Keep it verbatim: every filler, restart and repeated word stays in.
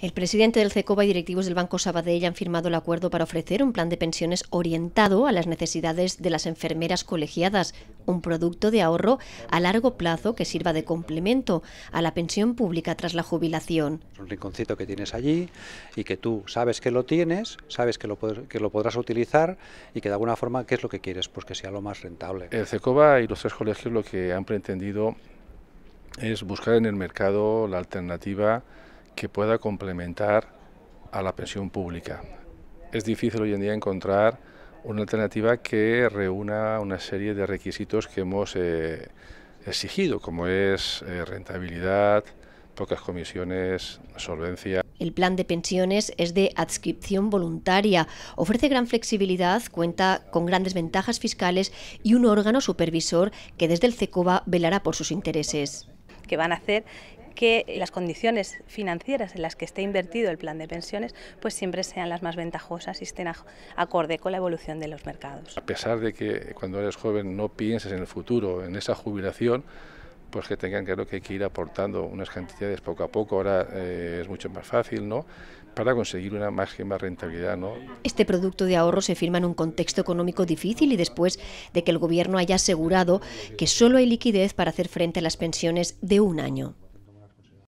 El presidente del CECOVA y directivos del Banco Sabadell han firmado el acuerdo para ofrecer un plan de pensiones orientado a las necesidades de las enfermeras colegiadas, un producto de ahorro a largo plazo que sirva de complemento a la pensión pública tras la jubilación. Es un rinconcito que tienes allí y que tú sabes que lo tienes, sabes que lo, que lo podrás utilizar y que de alguna forma, ¿qué es lo que quieres? Pues que sea lo más rentable. El CECOVA y los tres colegios lo que han pretendido es buscar en el mercado la alternativa que pueda complementar a la pensión pública. Es difícil hoy en día encontrar una alternativa que reúna una serie de requisitos que hemos eh, exigido, como es eh, rentabilidad, pocas comisiones, solvencia. El plan de pensiones es de adscripción voluntaria, ofrece gran flexibilidad, cuenta con grandes ventajas fiscales y un órgano supervisor que desde el CECOVA velará por sus intereses. Que van a hacer que las condiciones financieras en las que esté invertido el plan de pensiones pues siempre sean las más ventajosas y estén acorde con la evolución de los mercados. A pesar de que cuando eres joven no pienses en el futuro, en esa jubilación, pues que tengan claro que hay que ir aportando unas cantidades poco a poco, ahora eh, es mucho más fácil, ¿no?, para conseguir una máxima rentabilidad, ¿no? Este producto de ahorro se firma en un contexto económico difícil y después de que el Gobierno haya asegurado que solo hay liquidez para hacer frente a las pensiones de un año.